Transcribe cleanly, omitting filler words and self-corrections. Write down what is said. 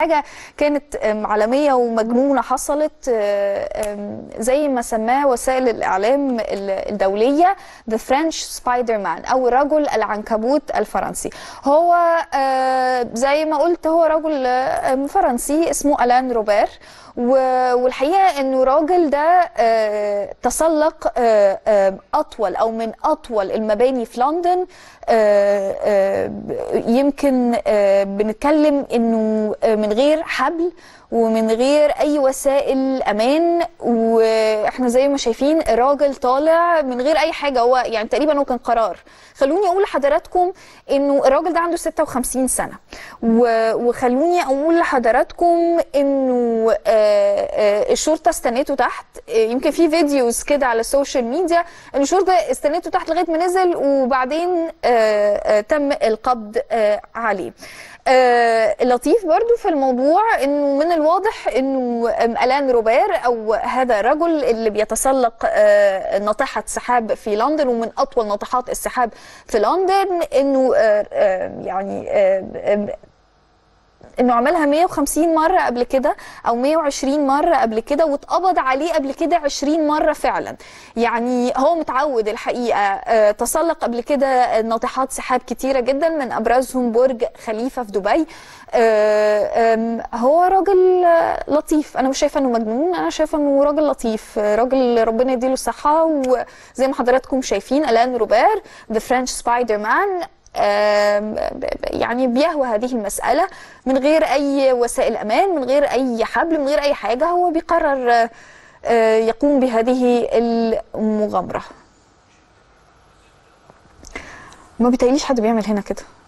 حاجة كانت عالمية ومجنونة حصلت زي ما سماها وسائل الإعلام الدولية The French Spider Man أو رجل العنكبوت الفرنسي. هو زي ما قلت هو رجل فرنسي اسمه ألان روبير، والحقيقة أنه الراجل ده تسلق أطول أو من أطول المباني في لندن. يمكن بنتكلم أنه من غير حبل ومن غير أي وسائل أمان، وإحنا زي ما شايفين الراجل طالع من غير أي حاجة. هو يعني تقريبا هو كان قرار. خلوني أقول لحضراتكم إنه الراجل ده عنده 56 سنة، وخلوني أقول لحضراتكم إنه الشرطة استنته تحت. يمكن في فيديوز كده على السوشيال ميديا إن الشرطة استنته تحت لغاية ما نزل، وبعدين تم القبض عليه. اللطيف برضو في الموضوع إنه من الواضح إنه ألان روبير أو هذا الرجل اللي بيتسلق ناطحة سحاب في لندن ومن أطول ناطحات السحاب في لندن إنه يعني انه عملها 150 مره قبل كده او 120 مره قبل كده، واتقبض عليه قبل كده 20 مره فعلا. يعني هو متعود الحقيقه، تسلق قبل كده ناطحات سحاب كتيره جدا من ابرزهم برج خليفه في دبي. هو راجل لطيف، انا مش شايفه انه مجنون، انا شايفه انه راجل لطيف، راجل ربنا يديله الصحه. وزي ما حضراتكم شايفين ألان روبير ذا فرنش سبايدر مان يعني بيهوى هذه المسألة من غير أي وسائل أمان، من غير أي حبل، من غير أي حاجة. هو بيقرر يقوم بهذه المغامرة. ما بيتقليش حد بيعمل هنا كده.